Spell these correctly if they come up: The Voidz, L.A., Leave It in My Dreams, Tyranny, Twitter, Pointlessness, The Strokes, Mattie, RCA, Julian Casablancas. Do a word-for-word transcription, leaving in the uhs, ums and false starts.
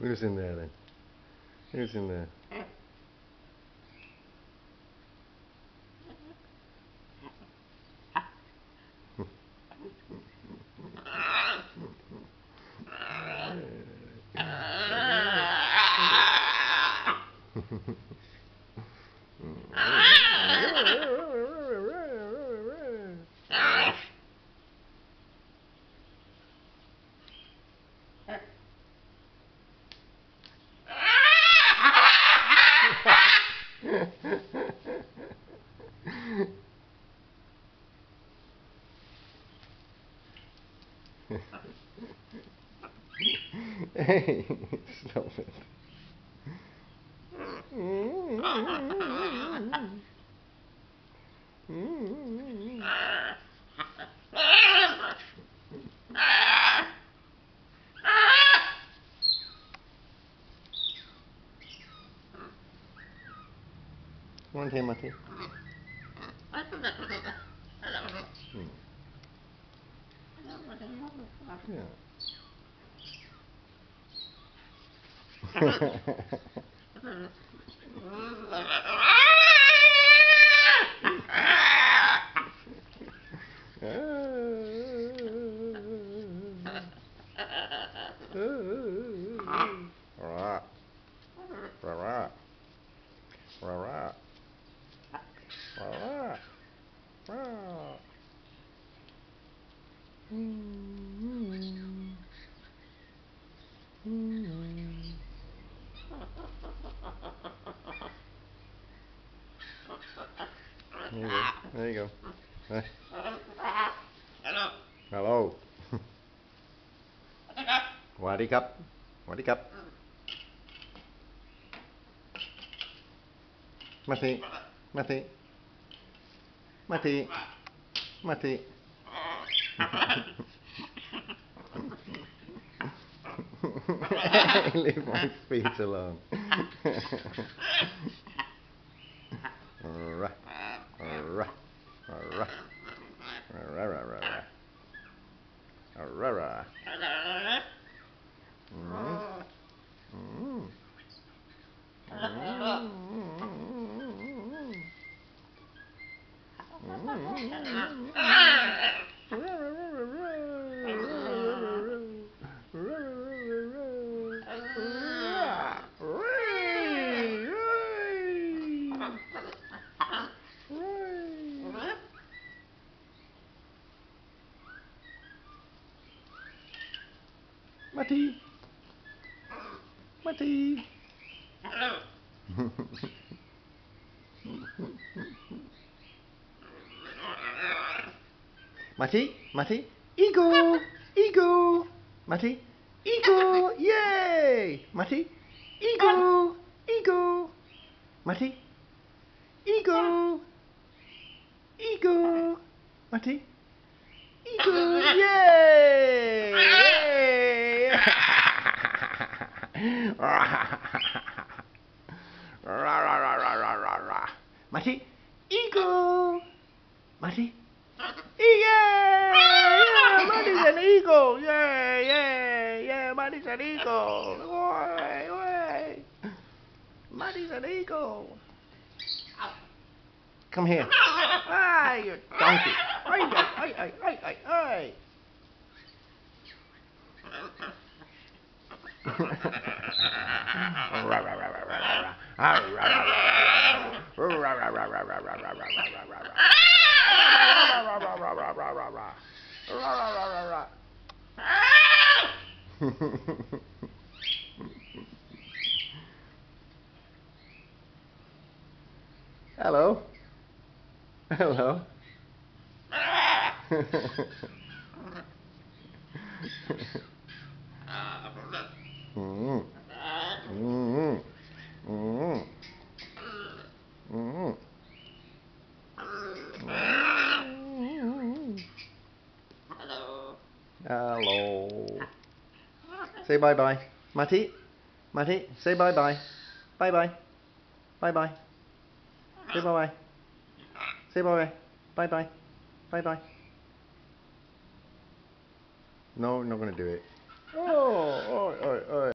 Who's in there then? Who's in there? Hey, stop it. One day, Mattie. Yeah. There you go. There you go. Hi. Hello. Hello. Waddy cup. Waddy cup. Mattie. Mattie. Mattie. Mattie. Leave my feet alone. Right. Arrah, arrah, arrah, arrah, arrah, Mattie, Mattie. Hello. Mattie, Mattie. Eagle, eagle. Mattie, eagle. Yay! Mattie, eagle, eagle. Mattie, eagle, eagle. Mattie, eagle. Yay! Mattie, eagle. Mattie, yeah, yeah, Mattie's an eagle. Yeah, yeah, yeah, Mattie's an eagle. Oi, oi. Mattie's an eagle. Come here. Ah, you donkey. Oi, oi, oi, oi, oi, oi. Hello. Hello. Mm. Mm. Mm. Mm. Mm. Hello. Hello. Say bye bye. Mattie. Mattie. Say bye bye. Bye bye. Bye bye. Say bye bye. Say bye bye. Bye bye. Bye bye. No, I'm not going to do it. Oh, oh, oh, oh.